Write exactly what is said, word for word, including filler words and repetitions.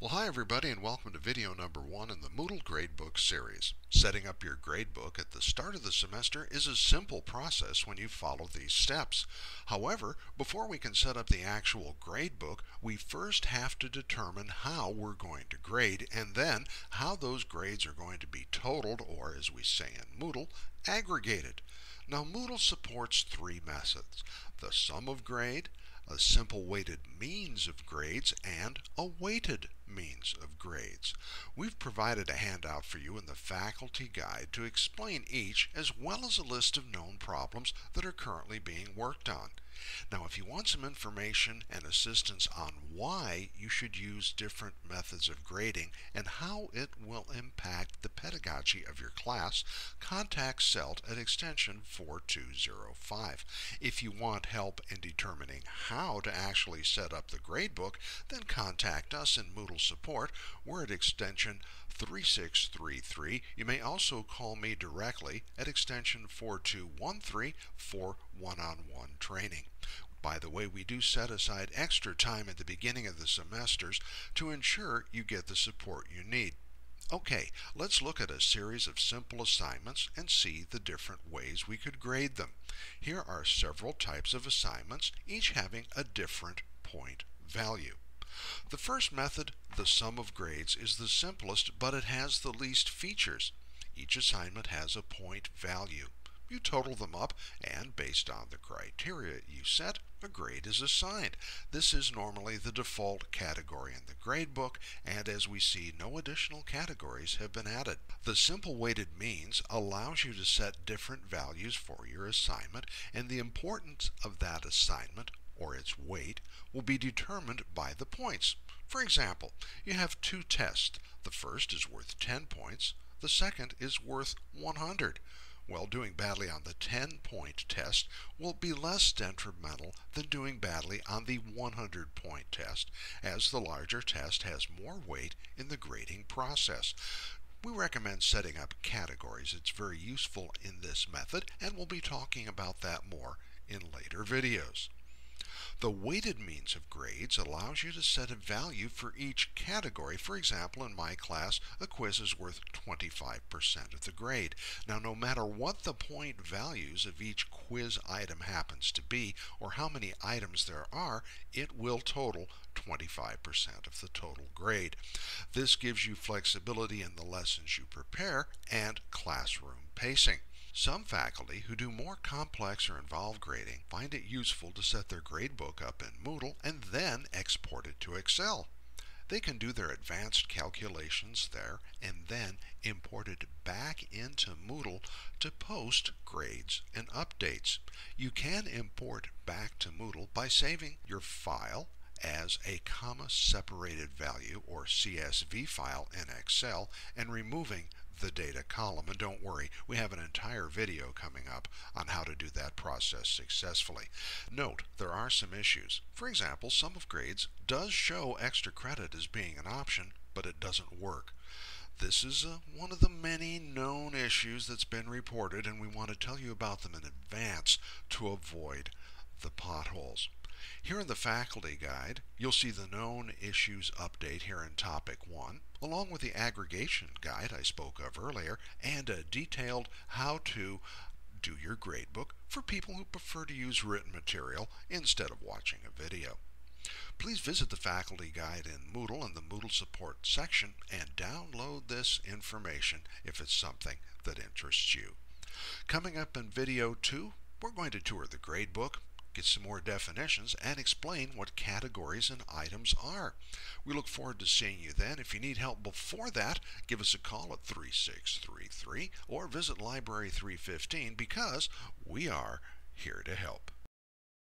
Well, hi everybody, and welcome to video number one in the Moodle Gradebook series. Setting up your gradebook at the start of the semester is a simple process when you follow these steps. However, before we can set up the actual gradebook, we first have to determine how we're going to grade, and then how those grades are going to be totaled, or as we say in Moodle, aggregated. Now, Moodle supports three methods: the sum of grade, a simple weighted means of grades, and a weighted means of grades. We've provided a handout for you in the faculty guide to explain each, as well as a list of known problems that are currently being worked on. Now, if you want some information and assistance on why you should use different methods of grading and how it will impact the pedagogy of your class, contact CELT at extension four two zero five. If you want help in determining how to actually set up the gradebook, then contact us in Moodle Support. We're at extension three six three three. You may also call me directly at extension four two one three for one-on-one training. By the way, we do set aside extra time at the beginning of the semesters to ensure you get the support you need. Okay, let's look at a series of simple assignments and see the different ways we could grade them. Here are several types of assignments, each having a different point value. The first method, the sum of grades, is the simplest, but it has the least features. Each assignment has a point value. You total them up, and based on the criteria you set, a grade is assigned. This is normally the default category in the gradebook, and as we see, no additional categories have been added. The simple weighted means allows you to set different values for your assignment, and the importance of that assignment, or its weight, will be determined by the points. For example, you have two tests. The first is worth ten points, the second is worth one hundred. Well, doing badly on the ten-point test will be less detrimental than doing badly on the one hundred-point test, as the larger test has more weight in the grading process. We recommend setting up categories. It's very useful in this method, and we'll be talking about that more in later videos. The weighted means of grades allows you to set a value for each category. For example, in my class, a quiz is worth twenty-five percent of the grade. Now, no matter what the point values of each quiz item happens to be, or how many items there are, it will total twenty-five percent of the total grade. This gives you flexibility in the lessons you prepare and classroom pacing. Some faculty who do more complex or involved grading find it useful to set their gradebook up in Moodle and then export it to Excel. They can do their advanced calculations there and then import it back into Moodle to post grades and updates. You can import back to Moodle by saving your file as a comma-separated value or C S V file in Excel and removing the data column. And don't worry, we have an entire video coming up on how to do that process successfully. Note, there are some issues. For example, sum of grades does show extra credit as being an option, but it doesn't work. This is uh, one of the many known issues that's been reported, and we want to tell you about them in advance to avoid the potholes. Here in the faculty guide, you'll see the known issues update here in topic one, along with the aggregation guide I spoke of earlier, and a detailed how to do your gradebook for people who prefer to use written material instead of watching a video. Please visit the faculty guide in Moodle in the Moodle Support section and download this information if it's something that interests you. Coming up in video two, we're going to tour the gradebook, get some more definitions, and explain what categories and items are. We look forward to seeing you then. If you need help before that, give us a call at three six three three or visit Library three fifteen, because we are here to help.